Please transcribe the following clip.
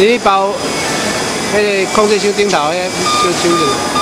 你包迄个控制箱顶头迄小手